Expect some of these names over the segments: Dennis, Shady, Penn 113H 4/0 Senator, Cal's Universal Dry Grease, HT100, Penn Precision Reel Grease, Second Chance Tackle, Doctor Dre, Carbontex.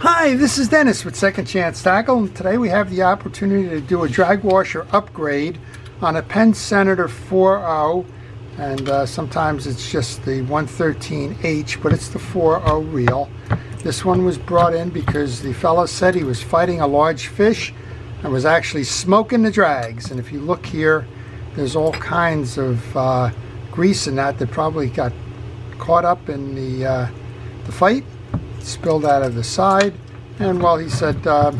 Hi, this is Dennis with Second Chance Tackle, and today we have the opportunity to do a drag washer upgrade on a Penn Senator 4/0, and sometimes it's just the 113H, but it's the 4/0 reel. This one was brought in because the fellow said he was fighting a large fish and was actually smoking the drags. And if you look here, there's all kinds of grease in that probably got caught up in the fight, spilled out of the side. And while he said I'm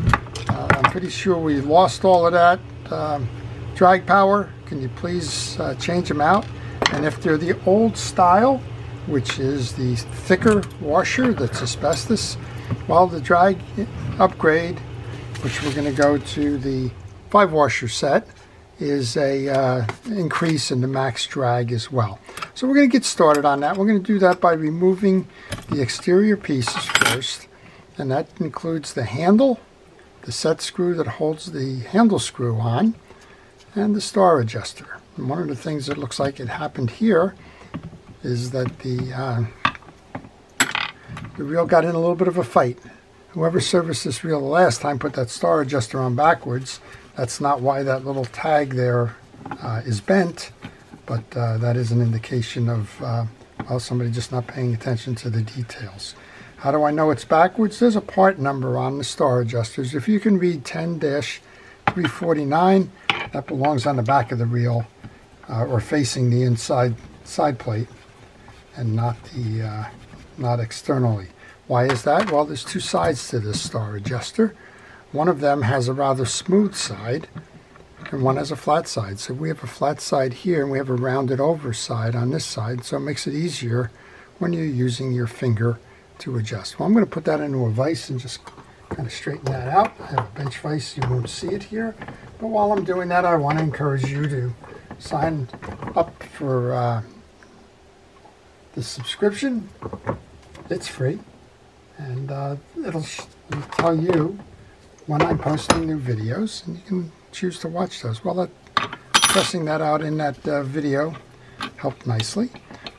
pretty sure we lost all of that drag power, can you please change them out? And if they're the old style, which is the thicker washer that's asbestos, well, the drag upgrade, which we're going to go to the 5 washer set, is a increase in the max drag as well. So we're going to get started on that. We're going to do that by removing the exterior pieces first, and that includes the handle, the set screw that holds the handle screw on, and the star adjuster. And one of the things that looks like it happened here is that the reel got in a little bit of a fight. Whoever serviced this reel the last time put that star adjuster on backwards. That's not why that little tag there is bent, but that is an indication of well, somebody just not paying attention to the details. How do I know it's backwards? There's a part number on the star adjusters. If you can read 10-349, that belongs on the back of the reel or facing the inside side plate, and not the not externally. Why is that? Well, there's 2 sides to this star adjuster. One of them has a rather smooth side, and one has a flat side. So we have a flat side here, and we have a rounded over side on this side, so it makes it easier when you're using your finger to adjust. Well, I'm going to put that into a vise and just kind of straighten that out. I have a bench vise, you won't see it here. But while I'm doing that, I want to encourage you to sign up for the subscription. It's free, and it'll tell you when I'm posting new videos, and you can choose to watch those. Well, pressing that out in that video helped nicely.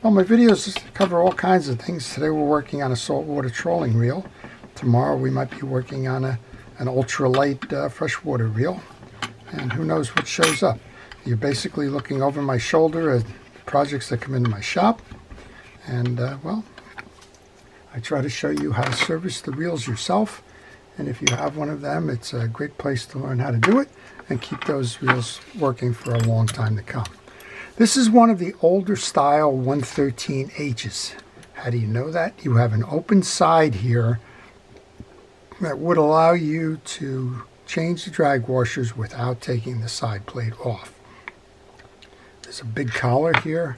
Well, my videos cover all kinds of things. Today we're working on a saltwater trolling reel. Tomorrow we might be working on an ultralight freshwater reel, and who knows what shows up. You're basically looking over my shoulder at projects that come into my shop, and well, I try to show you how to service the reels yourself. And if you have one of them, it's a great place to learn how to do it and keep those reels working for a long time to come. This is one of the older style 113H's. How do you know that? You have an open side here that would allow you to change the drag washers without taking the side plate off. There's a big collar here,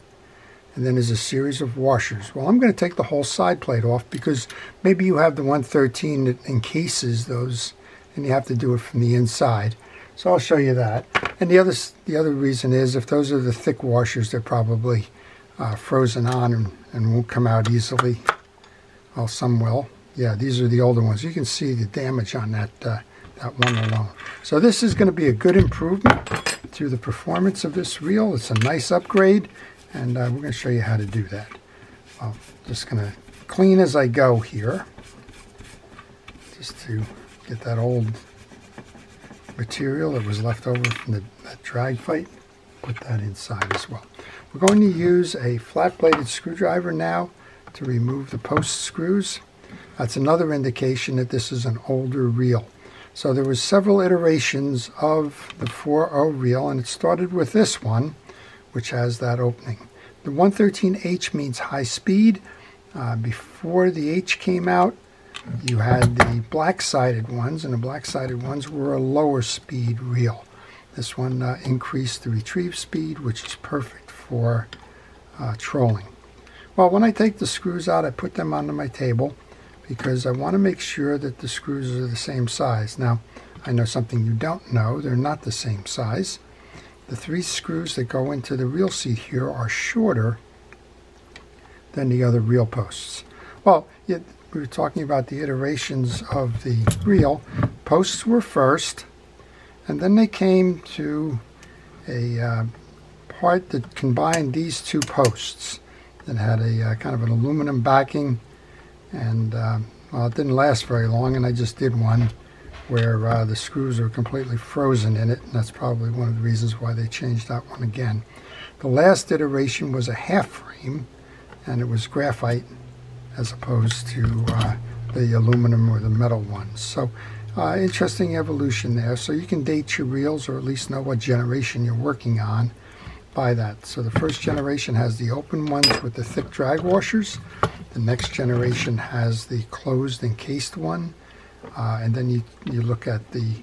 and then there's a series of washers. Well, I'm going to take the whole side plate off, because maybe you have the 113 that encases those and you have to do it from the inside. So I'll show you that. And the other reason is, if those are the thick washers, they're probably frozen on and won't come out easily. Well, some will. Yeah, these are the older ones. You can see the damage on that one alone. So this is going to be a good improvement to the performance of this reel. It's a nice upgrade, and we're going to show you how to do that. I'm just going to clean as I go here, just to get that old material that was left over from that drag fight, put that inside as well. We're going to use a flat-bladed screwdriver now to remove the post screws. That's another indication that this is an older reel. So there was several iterations of the 4/0 reel, and it started with this one, which has that opening. The 113H means high speed. Before the H came out, you had the black-sided ones, and the black-sided ones were a lower speed reel. This one increased the retrieve speed, which is perfect for trolling. Well, when I take the screws out, I put them onto my table because I want to make sure that the screws are the same size. Now, I know something you don't know. They're not the same size. The 3 screws that go into the reel seat here are shorter than the other reel posts. Well, we were talking about the iterations of the reel. Posts were first, and then they came to a part that combined these 2 posts that had a kind of an aluminum backing, and It didn't last very long, and I just did one where the screws are completely frozen in it, and that's probably one of the reasons why they changed that one again. The last iteration was a half frame, and it was graphite as opposed to the aluminum or the metal ones. So interesting evolution there. So you can date your reels, or at least know what generation you're working on by that. So the first generation has the open ones with the thick dry washers. The next generation has the closed encased one. And then you look at the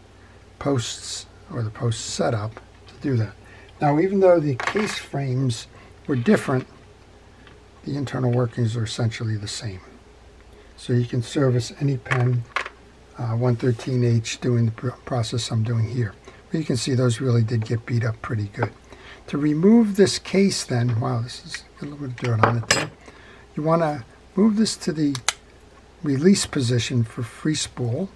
posts or the post setup to do that. Now, even though the case frames were different, the internal workings are essentially the same. So you can service any Penn 113H doing the process I'm doing here. But you can see those really did get beat up pretty good. To remove this case then, wow, this is a little bit of dirt on it there. You want to move this to the release position for free spool.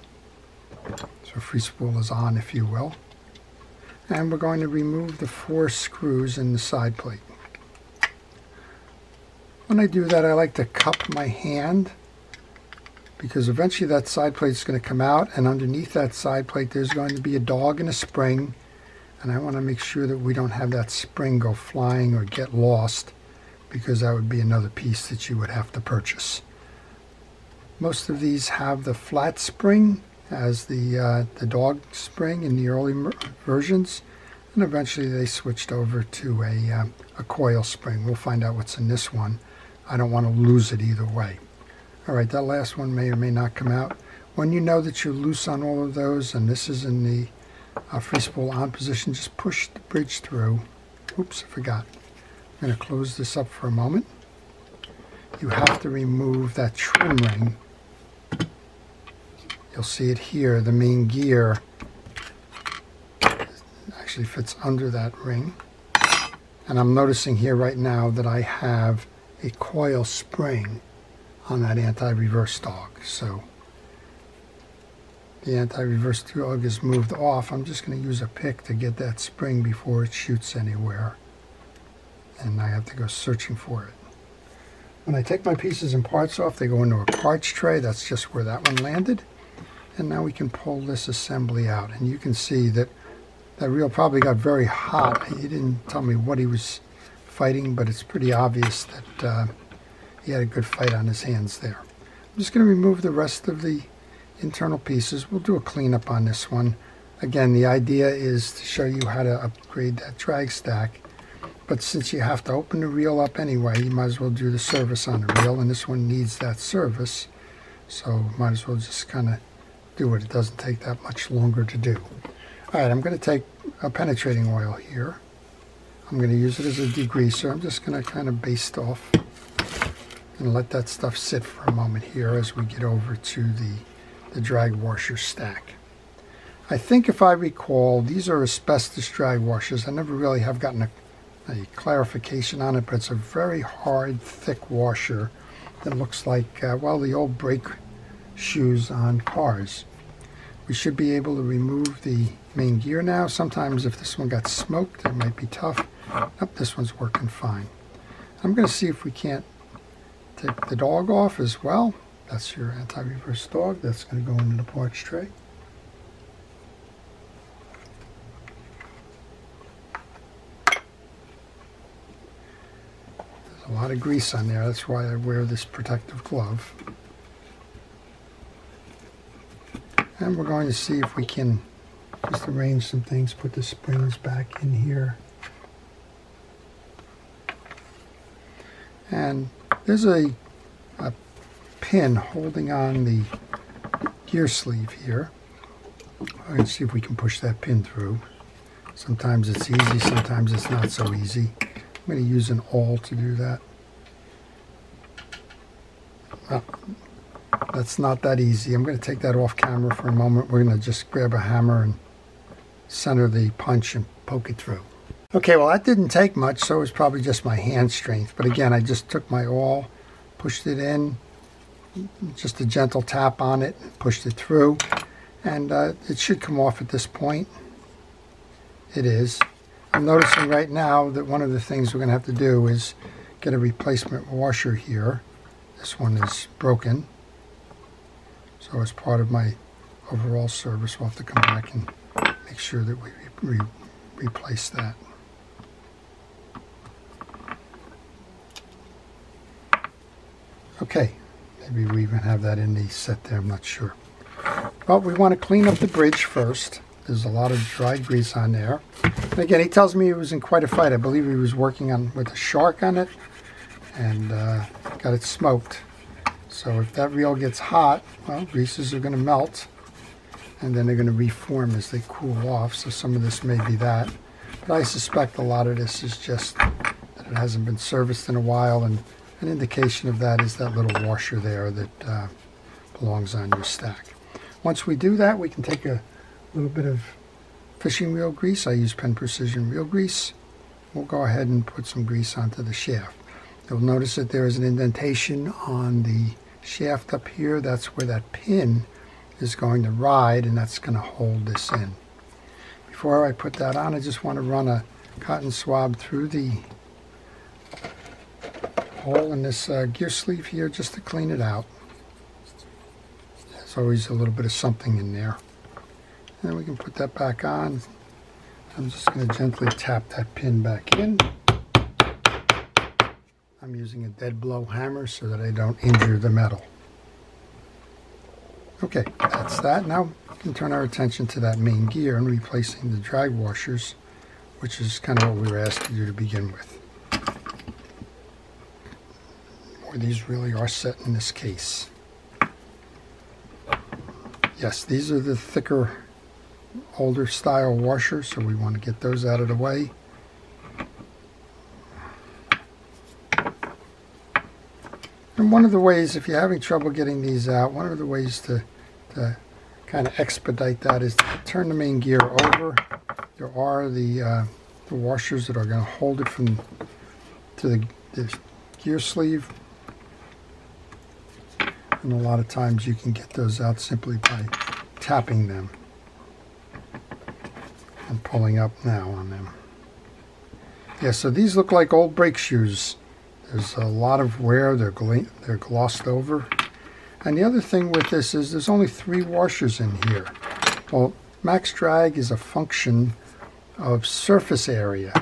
So free spool is on, if you will. And we're going to remove the 4 screws in the side plate. When I do that, I like to cup my hand, because eventually that side plate is going to come out, and underneath that side plate there's going to be a dog and a spring, and I want to make sure that we don't have that spring go flying or get lost, because that would be another piece that you would have to purchase. Most of these have the flat spring as the dog spring in the early versions, and eventually they switched over to a coil spring. We'll find out what's in this one. I don't want to lose it either way. Alright, that last one may or may not come out. When you know that you're loose on all of those, and this is in the free spool on position, just push the bridge through. Oops, I forgot. I'm going to close this up for a moment. You have to remove that trim ring. You'll see it here. The main gear actually fits under that ring. And I'm noticing here right now that I have a coil spring on that anti-reverse dog. So the anti-reverse dog is moved off. I'm just going to use a pick to get that spring before it shoots anywhere, and I have to go searching for it. When I take my pieces and parts off, they go into a parts tray. That's just where that one landed. And now we can pull this assembly out, and you can see that that reel probably got very hot. He didn't tell me what he was fighting, but it's pretty obvious that he had a good fight on his hands there. I'm just going to remove the rest of the internal pieces. We'll do a cleanup on this one. Again, the idea is to show you how to upgrade that drag stack, but since you have to open the reel up anyway, you might as well do the service on the reel, and this one needs that service, so might as well just kind of do it. It doesn't take that much longer to do. Alright, I'm going to take a penetrating oil here. I'm going to use it as a degreaser. I'm just going to kind of baste off and let that stuff sit for a moment here as we get over to the drag washer stack. I think, if I recall, these are asbestos drag washers. I never really have gotten a clarification on it, but it's a very hard, thick washer that looks like, well, the old brake shoes on cars. We should be able to remove the main gear now. Sometimes if this one got smoked, it might be tough. Nope, this one's working fine. I'm going to see if we can't take the dog off as well. That's your anti-reverse dog. That's going to go into the parts tray. There's a lot of grease on there. That's why I wear this protective glove. And we're going to see if we can just arrange some things, put the springs back in here. And there's a pin holding on the gear sleeve here. I'm going to see if we can push that pin through. Sometimes it's easy, sometimes it's not so easy. I'm going to use an awl to do that. Well, that's not that easy. I'm going to take that off camera for a moment. We're going to just grab a hammer and center the punch and poke it through. Okay, well, that didn't take much, so it was probably just my hand strength. But again, I just took my awl, pushed it in, just a gentle tap on it, pushed it through, and it should come off at this point. It is. I'm noticing right now that one of the things we're going to have to do is get a replacement washer here. This one is broken. So as part of my overall service, we'll have to come back and make sure that we replace that. Okay, maybe we even have that in the set there, I'm not sure. But we want to clean up the bridge first. There's a lot of dry grease on there. And again, he tells me he was in quite a fight. I believe he was working on with a shark on it and got it smoked. So if that reel gets hot, well, greases are going to melt and then they're going to reform as they cool off. So some of this may be that. But I suspect a lot of this is just that it hasn't been serviced in a while, and an indication of that is that little washer there that belongs on your stack. Once we do that, we can take a little bit of fishing reel grease. I use Penn Precision Reel Grease. We'll go ahead and put some grease onto the shaft. You'll notice that there is an indentation on the shaft up here. That's where that pin is going to ride, and that's going to hold this in. Before I put that on, I just want to run a cotton swab through the hole in this gear sleeve here just to clean it out. There's always a little bit of something in there. And then we can put that back on. I'm just going to gently tap that pin back in. I'm using a dead blow hammer so that I don't injure the metal. Okay, that's that. Now we can turn our attention to that main gear and replacing the drag washers, which is kind of what we were asked to do to begin with. Or these really are set in this case. Yes, these are the thicker, older style washers, so we want to get those out of the way. And one of the ways, if you're having trouble getting these out, one of the ways to kind of expedite that is to turn the main gear over. There are the washers that are going to hold it from to the gear sleeve. And a lot of times you can get those out simply by tapping them and pulling up now on them. Yeah, so these look like old brake shoes. There's a lot of wear, they're glossed over. And the other thing with this is there's only 3 washers in here. Well, max drag is a function of surface area.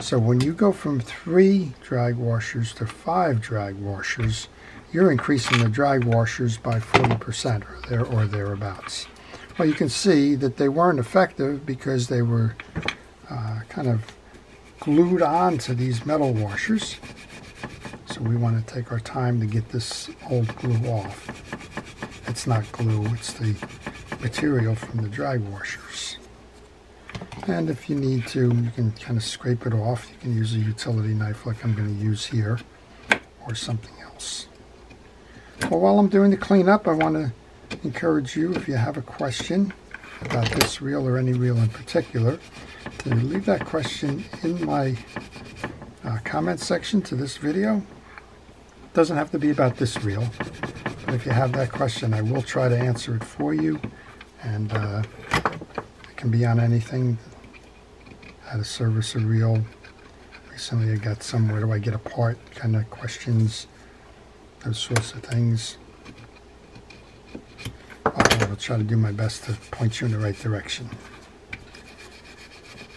So when you go from 3 drag washers to 5 drag washers, you're increasing the drag washers by 40% or thereabouts. Well, you can see that they weren't effective because they were kind of glued onto these metal washers. So we want to take our time to get this old glue off. It's not glue, it's the material from the drag washers. And if you need to, you can kind of scrape it off. You can use a utility knife like I'm going to use here or something else. Well, while I'm doing the cleanup, I want to encourage you, if you have a question about this reel or any reel in particular, to leave that question in my comment section to this video. It doesn't have to be about this reel, but if you have that question, I will try to answer it for you, and it can be on anything. How to service a reel. Recently I got some where do I get a part kind of questions. Those sorts of things. I'll try to do my best to point you in the right direction.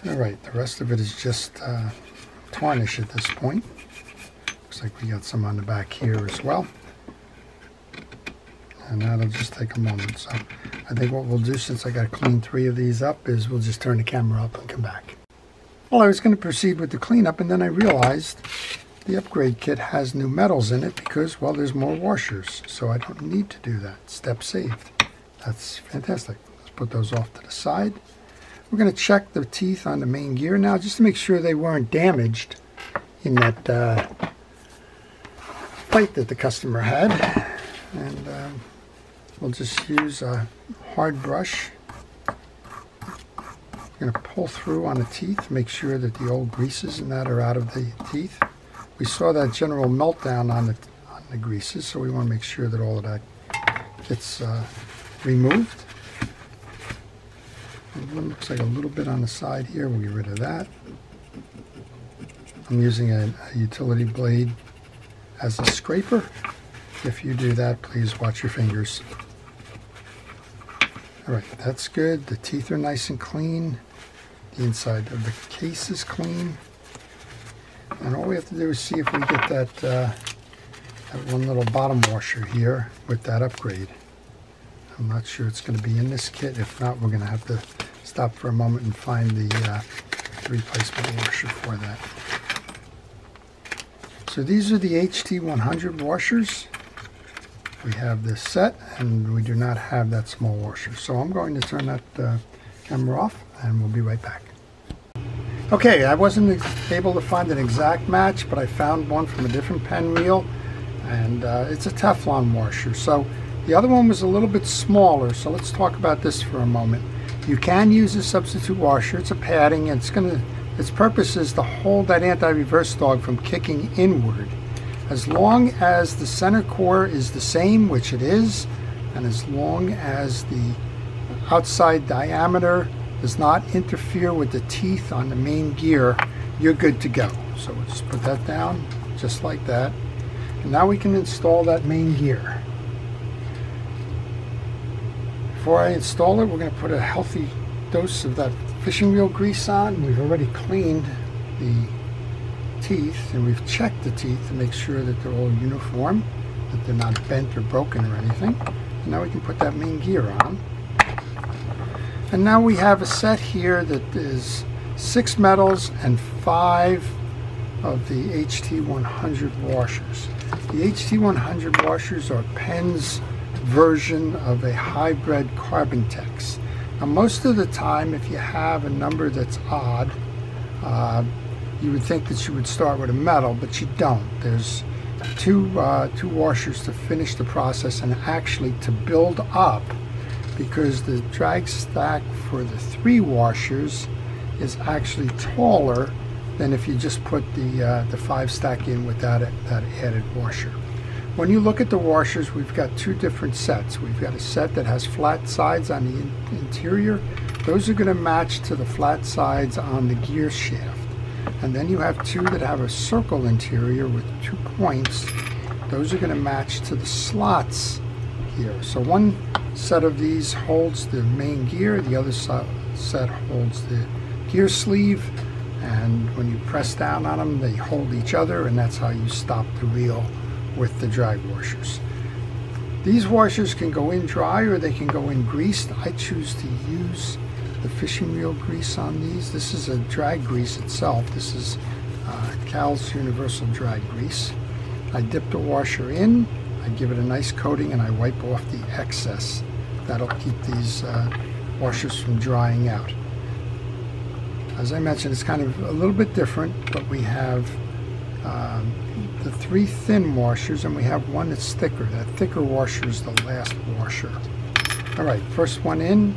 Alright, the rest of it is just tarnish at this point. Looks like we got some on the back here as well. And that'll just take a moment. So I think what we'll do, since I got to clean 3 of these up, is we'll just turn the camera up and come back. Well, I was going to proceed with the cleanup, and then I realized the upgrade kit has new metals in it because, well, there's more washers, so I don't need to do that. Step saved. That's fantastic. Let's put those off to the side. We're going to check the teeth on the main gear now just to make sure they weren't damaged in that fight that the customer had. And we'll just use a hard brush. We're going to pull through on the teeth, make sure that the old greases and that are out of the teeth. We saw that general meltdown on the greases, so we want to make sure that all of that gets removed. And it looks like a little bit on the side here. We'll get rid of that. I'm using a utility blade as a scraper. If you do that, please watch your fingers. All right, that's good. The teeth are nice and clean. The inside of the case is clean. And all we have to do is see if we get that, that one little bottom washer here with that upgrade. I'm not sure it's going to be in this kit. If not, we're going to have to stop for a moment and find the replacement washer for that. So these are the HT100 washers. We have this set, and we do not have that small washer. So I'm going to turn that camera off, and we'll be right back. Okay, I wasn't able to find an exact match, but I found one from a different Penn reel, and it's a Teflon washer. So the other one was a little bit smaller, so let's talk about this for a moment. You can use a substitute washer. It's a padding, and its purpose is to hold that anti-reverse dog from kicking inward. As long as the center core is the same, which it is, and as long as the outside diameter does not interfere with the teeth on the main gear, you're good to go. So we'll just put that down, just like that. And now we can install that main gear. Before I install it, we're going to put a healthy dose of that fishing reel grease on. We've already cleaned the teeth, and we've checked the teeth to make sure that they're all uniform, that they're not bent or broken or anything. And now we can put that main gear on. And now we have a set here that is 6 metals and 5 of the HT100 washers. The HT100 washers are Penn's version of a hybrid Carbontex. Now, most of the time, if you have a number that's odd, you would think that you would start with a metal, but you don't. There's two washers to finish the process, and actually to build up, because the drag stack for the 3 washers is actually taller than if you just put the 5 stack in without that added washer. When you look at the washers, we've got 2 different sets. We've got a set that has flat sides on the interior. Those are going to match to the flat sides on the gear shaft. And then you have 2 that have a circle interior with 2 points. Those are going to match to the slots here. So one set of these holds the main gear, the other set holds the gear sleeve, and when you press down on them, they hold each other, and that's how you stop the reel with the drag washers. These washers can go in dry or they can go in greased. I choose to use the fishing reel grease on these. This is a dry grease itself. This is Cal's Universal Dry Grease. I dip the washer in, I give it a nice coating, and I wipe off the excess. That'll keep these washers from drying out. As I mentioned, it's kind of a little bit different, but we have the 3 thin washers, and we have one that's thicker. That thicker washer is the last washer. All right, first one in,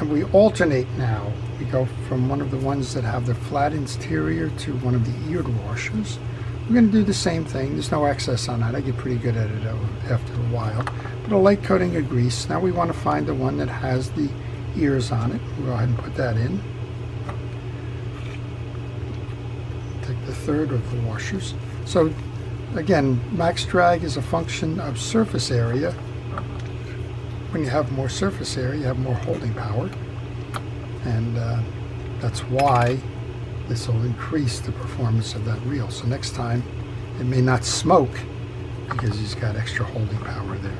and we alternate now. We go from one of the ones that have the flat interior to one of the eared washers. We're going to do the same thing. There's no excess on that. I get pretty good at it after a while. But a light coating of grease. Now we want to find the one that has the ears on it. We'll go ahead and put that in. Take the third of the washers. So again, max drag is a function of surface area. When you have more surface area, you have more holding power, and that's why this will increase the performance of that reel. So next time it may not smoke because he's got extra holding power there.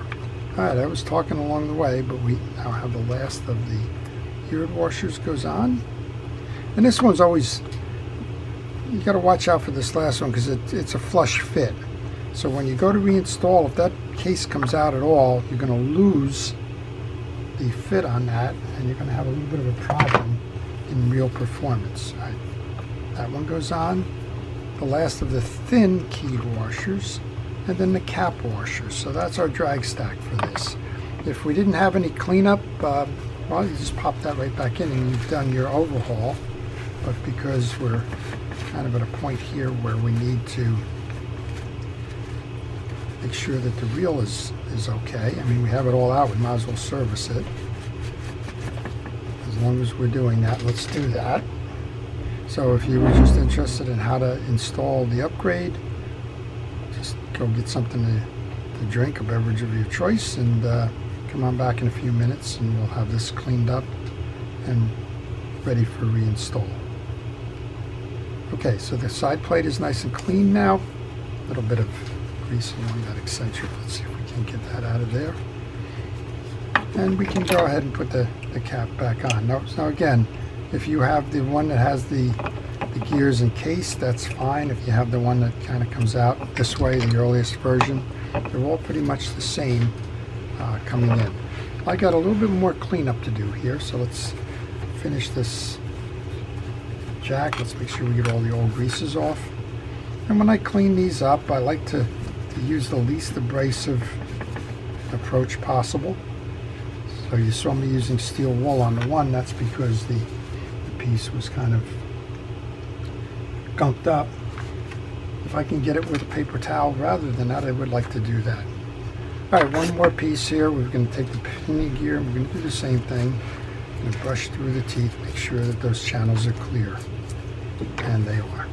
All right, I was talking along the way, but we now have the last of the eared washers goes on, and this one's always, you got to watch out for this last one because it's a flush fit. So when you go to reinstall, if that case comes out at all, you're going to lose the fit on that, and you're going to have a little bit of a problem in reel performance. All right. That one goes on, the last of the thin keyed washers, and then the cap washers. So that's our drag stack for this. If we didn't have any cleanup, well, you just pop that right back in and you've done your overhaul. But because we're kind of at a point here where we need to make sure that the reel is okay. I mean, we have it all out, we might as well service it. As long as we're doing that, let's do that. So if you were just interested in how to install the upgrade, just go get something to drink, a beverage of your choice, and Come on back in a few minutes and we'll have this cleaned up and ready for reinstall. Okay, so the side plate is nice and clean now. A little bit of grease along that exciter. Let's see if we can get that out of there. And we can go ahead and put the cap back on. Now again, if you have the one that has the gears encased, that's fine. If you have the one that kind of comes out this way, the earliest version, they're all pretty much the same coming in. I got a little bit more cleanup to do here, so let's finish this jack. Let's make sure we get all the old greases off. And when I clean these up, I like to use the least abrasive approach possible. So you saw me using steel wool on the one. That's because the piece was kind of gunked up. If I can get it with a paper towel rather than that, I would like to do that. All right, one more piece here. We're going to take the pinning gear and we're going to do the same thing. I'm going to brush through the teeth, make sure that those channels are clear. And they are.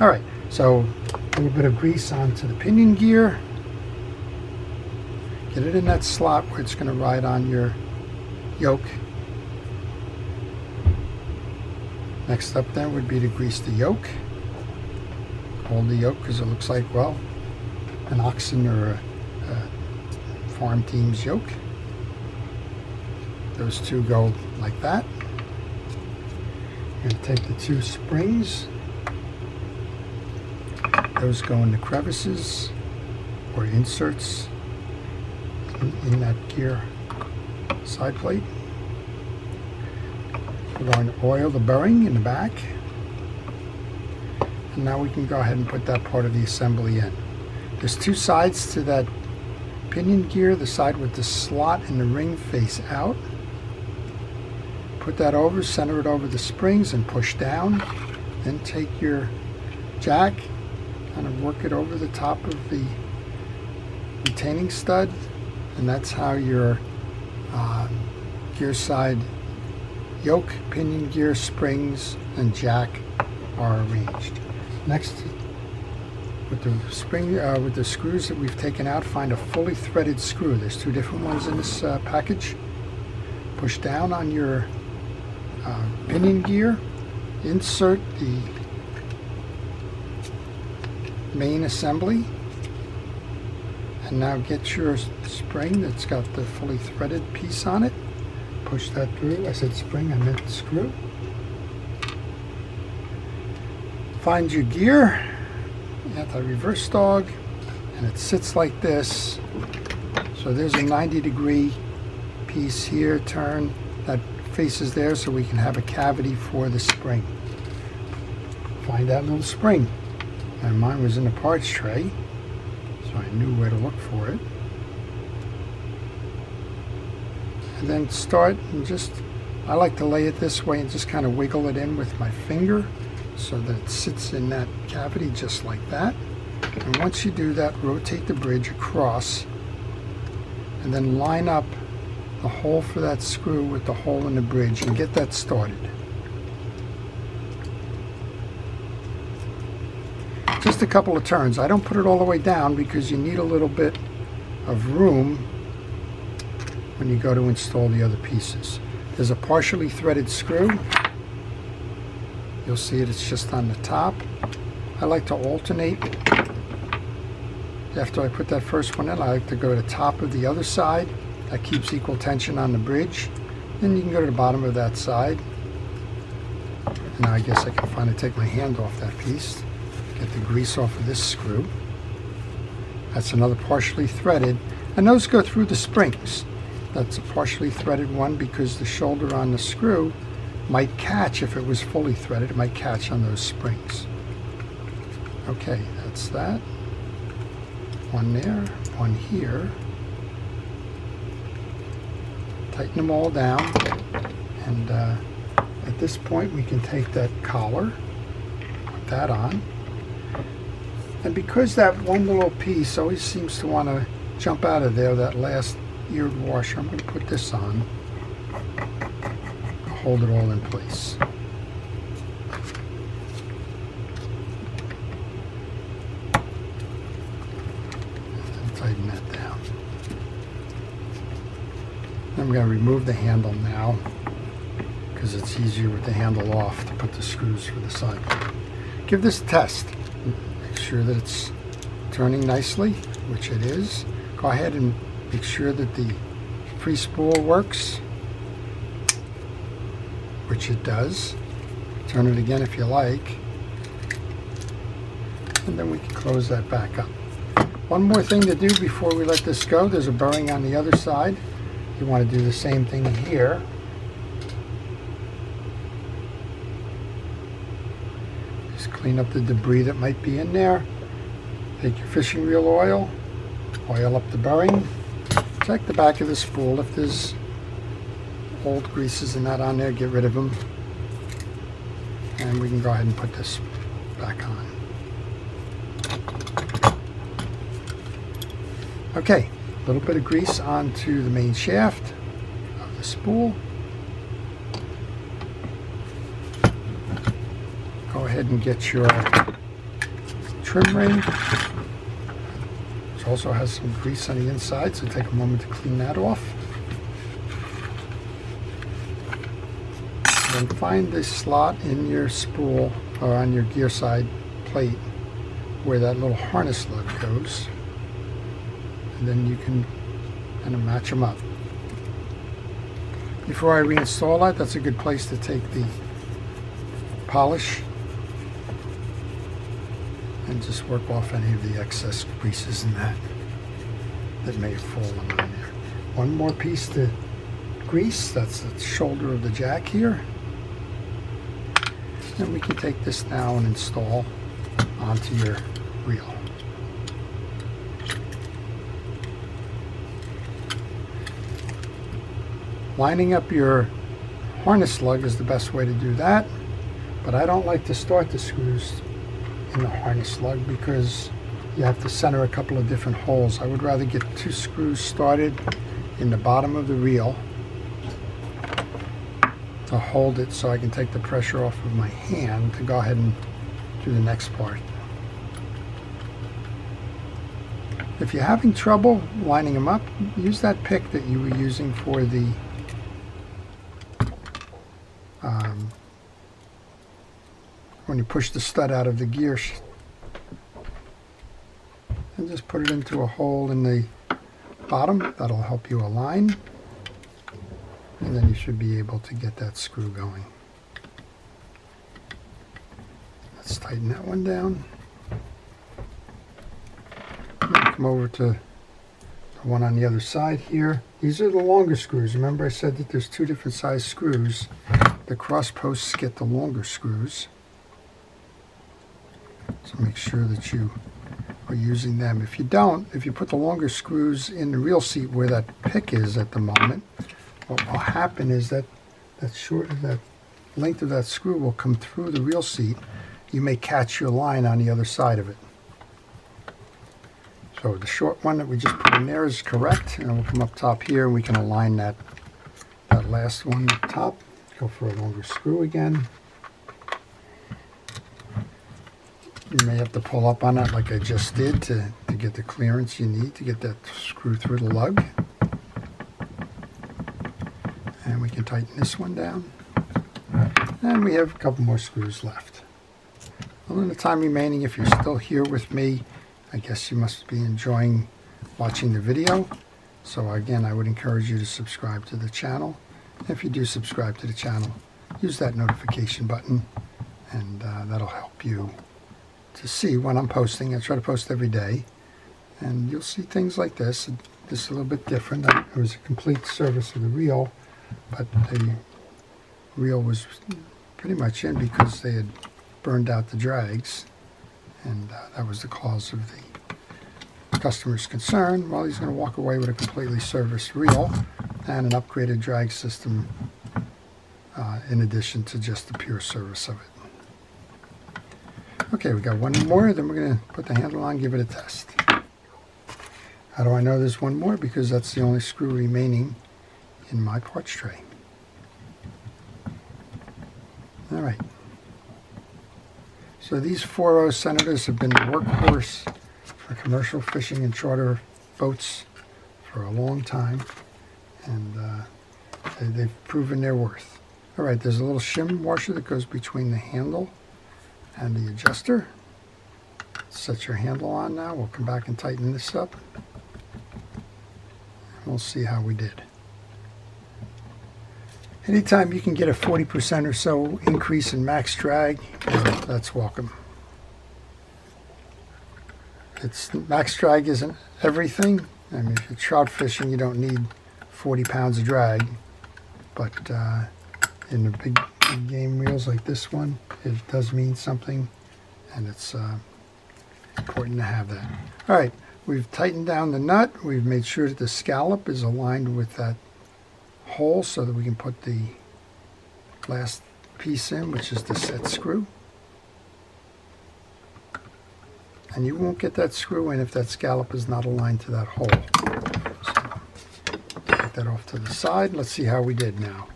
All right, so a little bit of grease onto the pinion gear. Get it in that slot where it's going to ride on your yoke. Next up then would be to grease the yoke. Hold the yoke because it looks like, well, an oxen or a farm team's yoke. Those two go like that. And take the two springs. Those go in the crevices or inserts in that gear side plate. We're going to oil the bearing in the back. And now we can go ahead and put that part of the assembly in. There's two sides to that pinion gear, the side with the slot and the ring face out. Put that over, center it over the springs and push down. Then take your jack, kind of work it over the top of the retaining stud. And that's how your gear side yoke, pinion gear, springs, and jack are arranged. Next, with the screws that we've taken out, find a fully threaded screw. There's two different ones in this package. Push down on your pinion gear, insert the main assembly, and now get your spring that's got the fully threaded piece on it. Push that through. I said spring, I meant screw. Find your gear, anti-reverse dog, and it sits like this. So there's a 90-degree piece here, turn, that faces there so we can have a cavity for the spring. Find that little spring. And mine was in the parts tray. So I knew where to look for it. And then start and just, I like to lay it this way and just kind of wiggle it in with my finger so that it sits in that cavity just like that. And once you do that, rotate the bridge across and then line up the hole for that screw with the hole in the bridge and get that started. Just a couple of turns. I don't put it all the way down because you need a little bit of room when you go to install the other pieces. There's a partially threaded screw. You'll see it, it's just on the top. I like to alternate. After I put that first one in, I like to go to the top of the other side. That keeps equal tension on the bridge. Then you can go to the bottom of that side. And now I guess I can finally take my hand off that piece. Get the grease off of this screw. That's another partially threaded, and those go through the springs. That's a partially threaded one because the shoulder on the screw might catch. If it was fully threaded, it might catch on those springs. Okay, that's that. One there, one here. Tighten them all down, and at this point we can take that collar, put that on. And because that one little piece always seems to want to jump out of there, that last eared washer, I'm going to put this on. Hold it all in place. And tighten that down. I'm going to remove the handle now because it's easier with the handle off to put the screws through the side. Give this a test. Make sure that it's turning nicely, which it is. Go ahead and make sure that the free spool works, which it does. Turn it again if you like, and then we can close that back up. One more thing to do before we let this go, there's a bearing on the other side. You want to do the same thing here. Just clean up the debris that might be in there. Take your fishing reel oil, oil up the bearing. Check the back of the spool. If there's old greases and that on there, get rid of them. And we can go ahead and put this back on. Okay, a little bit of grease onto the main shaft of the spool. Go ahead and get your trim ring, which also has some grease on the inside, so take a moment to clean that off. And find the slot in your spool or on your gear side plate where that little harness lug goes, and then you can kind of match them up. Before I reinstall that, that's a good place to take the polish and just work off any of the excess pieces in that may have fallen on there. One more piece to grease, that's the shoulder of the jack here. And we can take this now and install onto your reel. Lining up your harness lug is the best way to do that, but I don't like to start the screws in the harness lug because you have to center a couple of different holes. I would rather get two screws started in the bottom of the reel to hold it so I can take the pressure off of my hand to go ahead and do the next part. If you're having trouble lining them up, use that pick that you were using for the when you push the stud out of the gear, and just put it into a hole in the bottom. That'll help you align. And then you should be able to get that screw going. Let's tighten that one down. Come over to the one on the other side here. These are the longer screws. Remember I said that there's two different size screws. The cross posts get the longer screws. So make sure that you are using them. If you don't, if you put the longer screws in the reel seat where that pick is at the moment, what will happen is that that length of that screw will come through the reel seat. You may catch your line on the other side of it. So the short one that we just put in there is correct, and we'll come up top here and we can align that last one up top. Go for a longer screw again. You may have to pull up on that like I just did to get the clearance you need to get that screw through the lug. And we can tighten this one down. And we have a couple more screws left. Well, in the time remaining, if you're still here with me, I guess you must be enjoying watching the video. So again, I would encourage you to subscribe to the channel. If you do subscribe to the channel, use that notification button, and that'll help you to see when I'm posting. I try to post every day, and you'll see things like this. This is a little bit different. It was a complete service of the reel, but the reel was pretty much in because they had burned out the drags, and that was the cause of the customer's concern. Well, he's going to walk away with a completely serviced reel and an upgraded drag system in addition to just the pure service of it. Okay, we got one more, then we're going to put the handle on, give it a test. How do I know there's one more? Because that's the only screw remaining in my parts tray. All right. So these 4/0 Senators have been the workhorse for commercial fishing and charter boats for a long time. and they've proven their worth. All right, there's a little shim washer that goes between the handle and the adjuster. Set your handle on now. We'll come back and tighten this up. And we'll see how we did. Anytime you can get a 40% or so increase in max drag, that's welcome. It's max drag isn't everything. I mean, if you're trout fishing, you don't need 40 pounds of drag, but in the big game reels like this one, it does mean something, and it's important to have that. All right, we've tightened down the nut. We've made sure that the scallop is aligned with that hole so that we can put the last piece in, which is the set screw. And you won't get that screw in if that scallop is not aligned to that hole. So, take that off to the side. Let's see how we did now.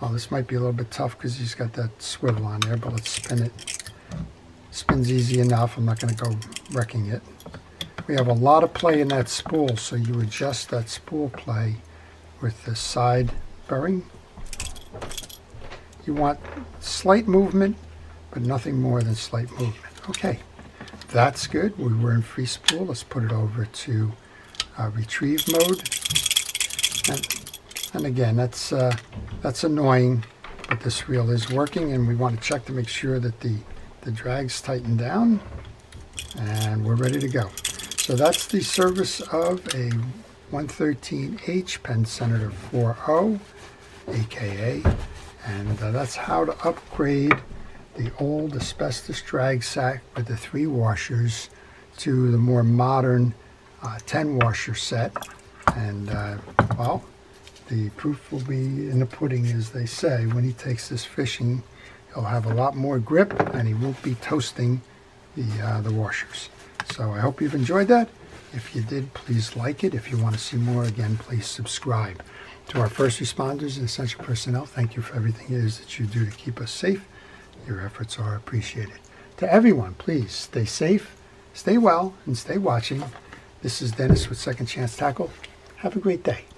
Oh, this might be a little bit tough because he's got that swivel on there, but let's spin it. Spins easy enough. I'm not going to go wrecking it. We have a lot of play in that spool, so you adjust that spool play with the side bearing. You want slight movement, but nothing more than slight movement. Okay. That's good. We were in free spool. Let's put it over to retrieve mode. And again, that's annoying, but this reel is working, and we want to check to make sure that the drag's tightened down, and we're ready to go. So that's the service of a 113H Penn Senator 4/0, aka, and that's how to upgrade the old asbestos drag sack with the 3 washers to the more modern 10 washer set. And well, the proof will be in the pudding, as they say. When he takes this fishing, he'll have a lot more grip, and he won't be toasting the washers. So I hope you've enjoyed that. If you did, please like it. If you want to see more, again, please subscribe. To our first responders and essential personnel, thank you for everything it is that you do to keep us safe. Your efforts are appreciated. To everyone, please stay safe, stay well, and stay watching. This is Dennis with Second Chance Tackle. Have a great day.